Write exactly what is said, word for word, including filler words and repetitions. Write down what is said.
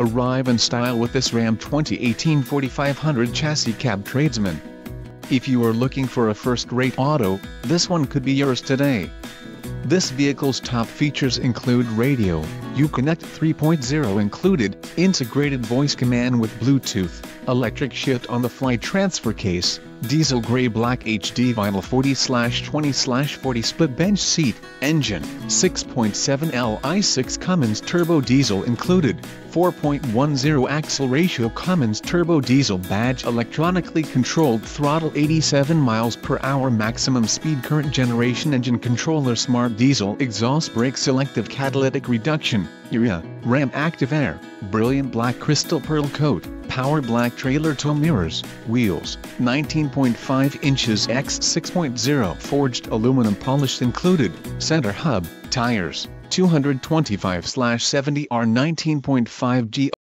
Arrive in style with this Ram twenty eighteen forty-five hundred chassis cab tradesman. If you are looking for a first-rate auto, this one could be yours today. This vehicle's top features include radio, UConnect three point oh included, integrated voice command with Bluetooth, electric shift on the fly transfer case, diesel gray black H D vinyl forty twenty forty split bench seat, engine, six point seven liter I six Cummins turbo diesel included, four point one oh axle ratio Cummins turbo diesel badge, electronically controlled throttle, eighty-seven miles per hour maximum speed, current generation engine controller, smart diesel exhaust, brake selective catalytic reduction, U R E A, Ram active air, brilliant black crystal pearl coat, power black trailer tow mirrors, wheels, nineteen point five inches by six point oh forged aluminum polished included, center hub, tires, two twenty-five seventy R nineteen point five G.